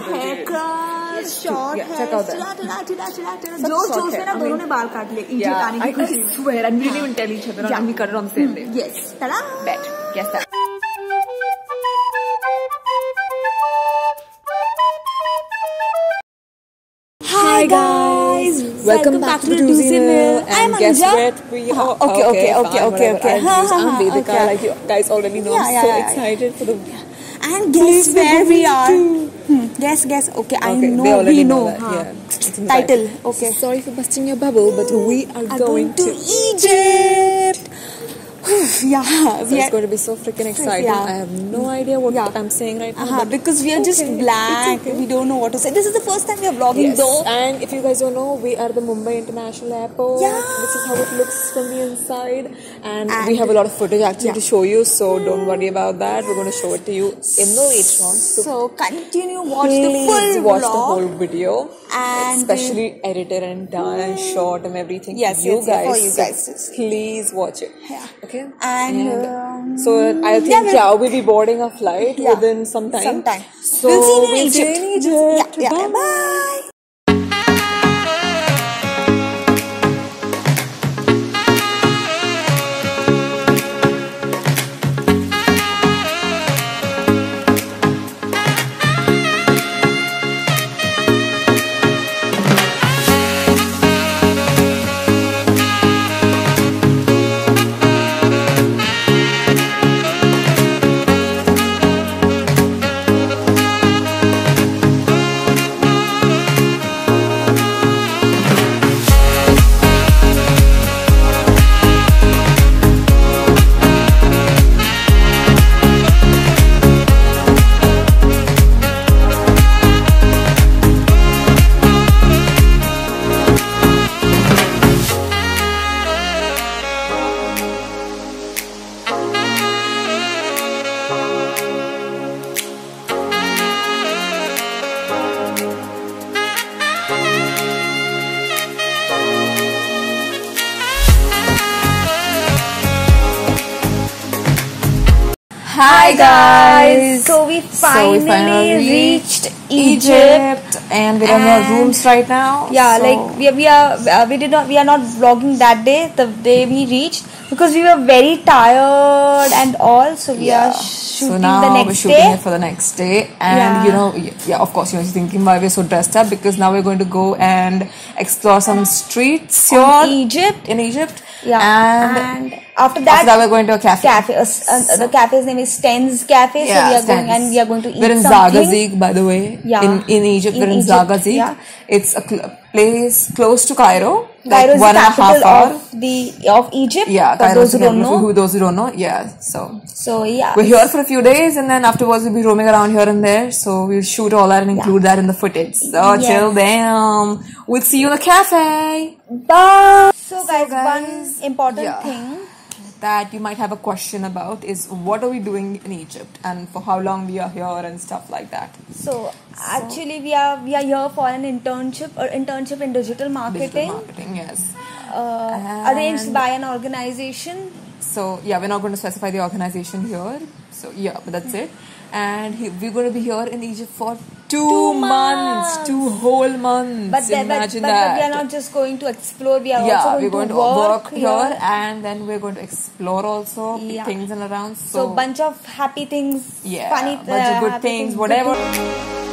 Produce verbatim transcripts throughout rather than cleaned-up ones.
haircut, short hair, I swear, and we didn't even tell each other, and we cut it on the same day. Yes. Ta-da! Bet. Guess that. Hi guys, welcome, welcome back, back to the Tuesday Mail. And I'm guess what? We are okay, okay, okay, okay, okay. I'm Vedika, like you guys already know. I'm so excited for the. And guess where we are? Guess, guess. Okay, I know. We know. Title. Okay. Sorry for busting your bubble, but we are going to Egypt. Yeah, so it's going to be so freaking exciting. Yeah. I have no idea what yeah. I'm saying right now. Uh -huh. Because we are okay. just blank. Okay. We don't know what to say. This is the first time we are vlogging yes. though. And if you guys don't know, we are the Mumbai International Airport. Yeah. This is how it looks from the inside. And, and we have a lot of footage actually yeah. to show you. So don't worry about that. We're going to show it to you in the later on. So, so continue watch the full watch vlog. the whole video. And especially we, edited and done and shot and everything. Yes, you yes, guys. For you guys. So please watch it. Yeah. Okay. And, and um, so I think yeah, we'll, yeah, we'll be boarding a flight yeah, within some time. Some time. So we'll see you we'll in Egypt. In Egypt. Yeah, yeah. Bye. Bye. Hi guys! So we finally, so we finally reached Egypt, Egypt and we're in our rooms right now. Yeah, so like we are, we are we did not we are not vlogging that day. The day we reached because we were very tired and all, so we yeah. are shooting so now the next we're shooting day. It for the next day, and yeah. you know, yeah, of course, you know, you're thinking why we're so dressed up because now we're going to go and explore some streets in Egypt. In Egypt, yeah, and. and After that, After that, we're going to a cafe. cafe uh, uh, the cafe's name is Sten's Cafe. Yeah, so we are Sten's. going and we are going to eat. We're in Zagazig, by the way. Yeah. In, in Egypt, in we're in Zagazig. Yeah. It's a cl place close to Cairo. Cairo like is one the capital and a half hour. of the of Egypt. Yeah, for those who don't know. Who those who don't know, yeah. So. So yeah. We're here for a few days, and then afterwards we'll be roaming around here and there. So we'll shoot all that and include yeah. that in the footage. So yes. till then, we'll see you in the cafe. Bye. So, so guys, guys, one important yeah. thing that you might have a question about is what are we doing in Egypt and for how long we are here and stuff like that. So, so actually we are we are here for an internship or internship in digital marketing. Digital marketing, yes. Uh, arranged by an organization. So yeah, we're not going to specify the organization here. So yeah, but that's it. And he, we're going to be here in Egypt for two, two months, months, two whole months. But, there, Imagine but, but, that. but we are not just going to explore. We are yeah, also going, we're going to, to work, work here. here, and then we're going to explore also yeah. things and around. So, so bunch of happy things, yeah, funny, bunch uh, of good things, things, whatever. Good things.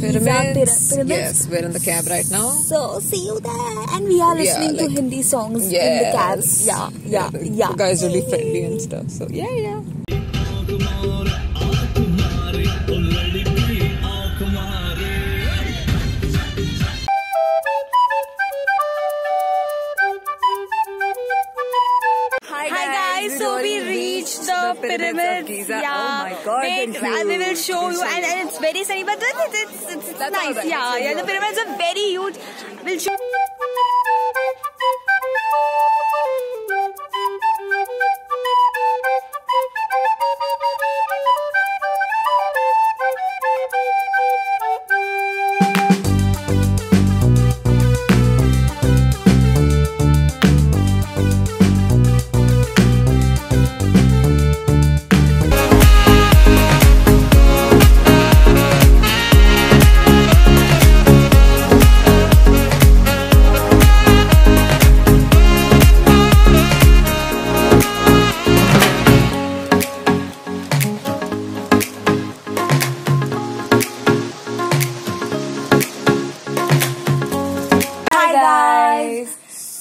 Pyramids. Pyramids. Yes, we're in the cab right now. So see you there, and we are listening yeah, like, to Hindi songs yes. in the cab. Yeah, yeah, yeah. The yeah. guys are really friendly and stuff. So yeah, yeah. Hi guys, Hi guys so we read. reach the, the pyramids, pyramids of Giza. Yeah. Oh my God! Wait, and they will show you, and, and it's very sunny, but it's it's, it's, it's nice. Right. Yeah, yeah. The pyramids are very huge. We'll show.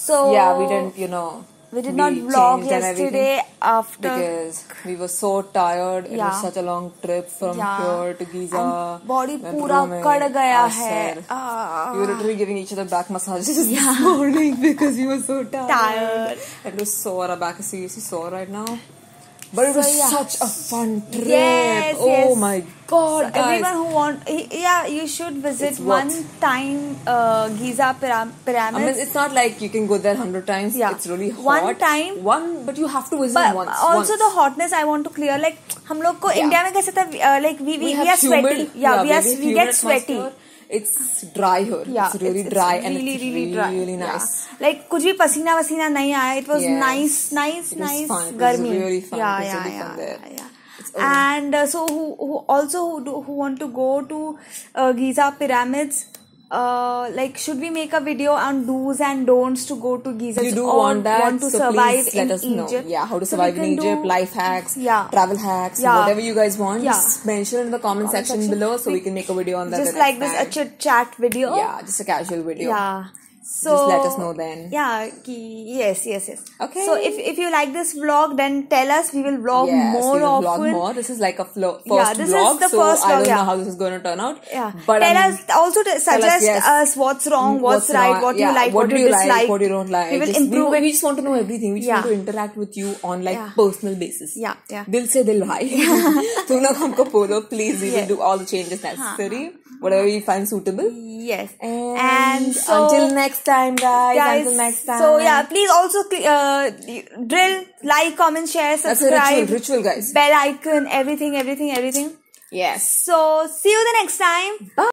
So yeah, we didn't, you know, we did we not vlog yesterday after because we were so tired. Yeah. It was such a long trip from yeah. here to Giza. And body pura kad gaya hai. Ah. We were literally giving each other back massages yeah. this morning because we were so tired. Tired. It was sore. Our back is seriously sore right now. But it so, was yeah. such a fun trip. Yes, oh yes. my God, so guys. Everyone who wants, yeah, you should visit it's one worth. time uh, Giza pyram pyramids. I mean, it's not like you can go there hundred times. Yeah. It's really hot. One time. One, but you have to visit but once. Also once. the hotness I want to clear. Like, hum log ko yeah. India mein kaise tha, uh, like we, we, we, we are humid, sweaty. Yeah, yeah we, are, we get sweaty. It's dry here. Yeah, it's really it's, it's dry really, and it's really, really, dry. really nice. Yeah. Like kuch bhi pasina pasina nahi aaya. It was yes. nice, nice, it nice. Fun. It was really fun. Yeah, yeah, really yeah, fun there. yeah, yeah. And uh, so who, who also who, do, who want to go to uh, Giza pyramids? Uh, like should we make a video on do's and don'ts to go to Giza? You do or want that? Want to so survive please let in us Egypt. know. Yeah, how to so survive in Egypt, life hacks, yeah. travel hacks, yeah. whatever you guys want. Yeah. Just mention in the comment, comment section, section below so we, we can make a video on that. Just like this, a chit chat video. Yeah, just a casual video. Yeah. So just let us know then. Yeah. Yes. Yes. Yes. Okay. So if if you like this vlog, then tell us. We will vlog yes, more we will often. Vlog more. This is like a first yeah, this vlog. Is the so first I don't vlog, know yeah. how this is going to turn out. Yeah. But tell um, us also to suggest us, yes, us what's wrong, what's, what's right, what yeah, you like, what, what you dislike, like, what you don't like. We will just, improve. We, we just want to know everything. We just yeah. want to interact with you on like yeah. personal basis. Yeah. Yeah. Dil se dil bhai. Tum log humko bolo, please. We will do all the changes necessary, whatever you find suitable. Yes. And so until next. Next time, guys. guys. Until next time. So yeah, please also uh, drill, like, comment, share, subscribe. That's a ritual, ritual, guys. Bell icon, everything, everything, everything. Yes. So see you the next time. Bye.